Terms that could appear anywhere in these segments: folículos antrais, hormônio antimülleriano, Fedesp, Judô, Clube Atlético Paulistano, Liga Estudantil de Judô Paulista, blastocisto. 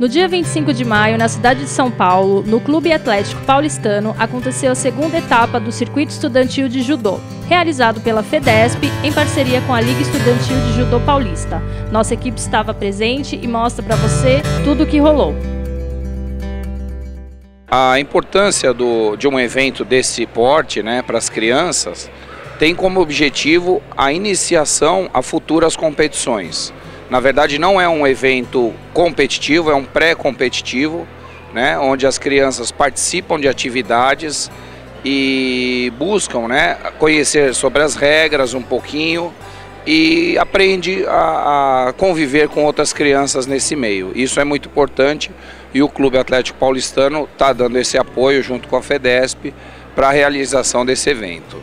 No dia 25 de maio, na cidade de São Paulo, no Clube Atlético Paulistano, aconteceu a segunda etapa do Circuito Estudantil de Judô, realizado pela Fedesp em parceria com a Liga Estudantil de Judô Paulista. Nossa equipe estava presente e mostra para você tudo o que rolou. A importância de um evento desse porte, né, para as crianças, tem como objetivo a iniciação a futuras competições. Na verdade, não é um evento competitivo, é um pré-competitivo, né, onde as crianças participam de atividades e buscam, né, conhecer sobre as regras um pouquinho e aprende a conviver com outras crianças nesse meio. Isso é muito importante e o Clube Atlético Paulistano está dando esse apoio junto com a Fedesp para a realização desse evento.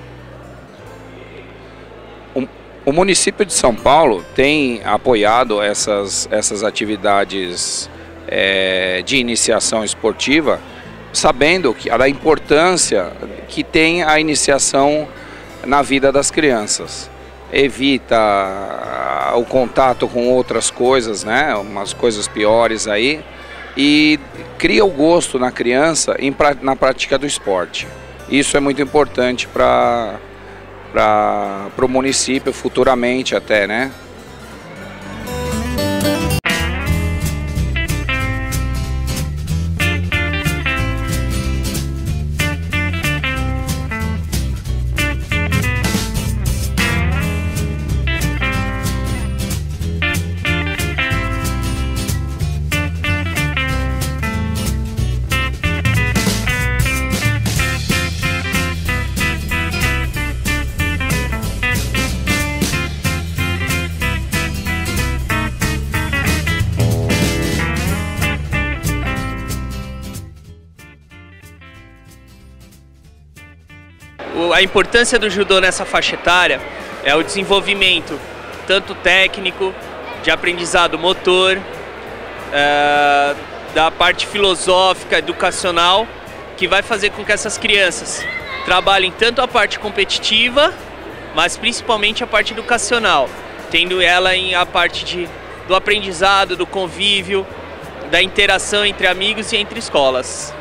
O município de São Paulo tem apoiado essas atividades de iniciação esportiva, sabendo da importância que tem a iniciação na vida das crianças. Evita o contato com outras coisas, né, umas coisas piores aí, e cria o gosto na criança na prática do esporte. Isso é muito importante para o município futuramente até, né? A importância do judô nessa faixa etária é o desenvolvimento, tanto técnico, de aprendizado motor, da parte filosófica, educacional, que vai fazer com que essas crianças trabalhem tanto a parte competitiva, mas principalmente a parte educacional, tendo ela a parte do aprendizado, do convívio, da interação entre amigos e entre escolas.